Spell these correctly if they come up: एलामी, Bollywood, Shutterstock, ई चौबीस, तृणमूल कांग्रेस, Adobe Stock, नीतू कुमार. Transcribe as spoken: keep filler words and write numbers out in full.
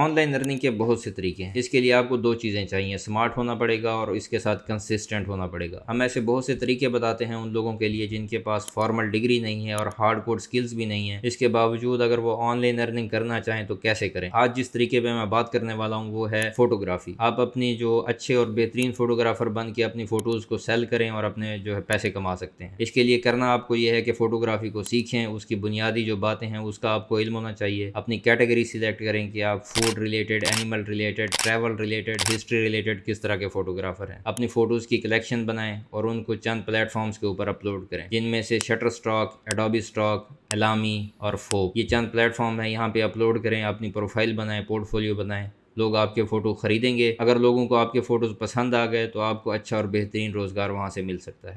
Online earning के बहुत से तरीके हैं, इसके लिए आपको दो चीज़ें चाहिए, स्मार्ट होना पड़ेगा और इसके साथ कंसिस्टेंट होना पड़ेगा। हम ऐसे बहुत से तरीके बताते हैं उन लोगों के लिए जिनके पास फॉर्मल डिग्री नहीं है और हार्ड कोर स्किल्स भी नहीं है, इसके बावजूद अगर वो ऑनलाइन अर्निंग करना चाहें तो कैसे करें। आज जिस तरीके पर मैं बात करने वाला हूँ वो है फोटोग्राफी। आप अपनी जो अच्छे और बेहतरीन फोटोग्राफर बन के अपनी फ़ोटोज़ को सेल करें और अपने जो है पैसे कमा सकते हैं। इसके लिए करना आपको ये है कि फ़ोटोग्राफी को सीखें, उसकी बुनियादी जो बातें हैं उसका आपको इल्म होना चाहिए। अपनी कैटेगरी सिलेक्ट करें कि आप food related, animal related, travel related, history related किस तरह के फोटोग्राफर हैं। अपनी फ़ोटोज़ की कलेक्शन बनाएं और उनको चंद प्लेटफॉर्म्स के ऊपर अपलोड करें, जिनमें से शटरस्टॉक, एडोबी स्टॉक, एलामी और फोक, ये चंद प्लेटफॉर्म हैं। यहाँ पे अपलोड करें, अपनी प्रोफाइल बनाएं, पोर्टफोलियो बनाएं, लोग आपके फ़ोटो ख़रीदेंगे। अगर लोगों को आपके फ़ोटोज़ पसंद आ गए तो आपको अच्छा और बेहतरीन रोज़गार वहाँ से मिल सकता है।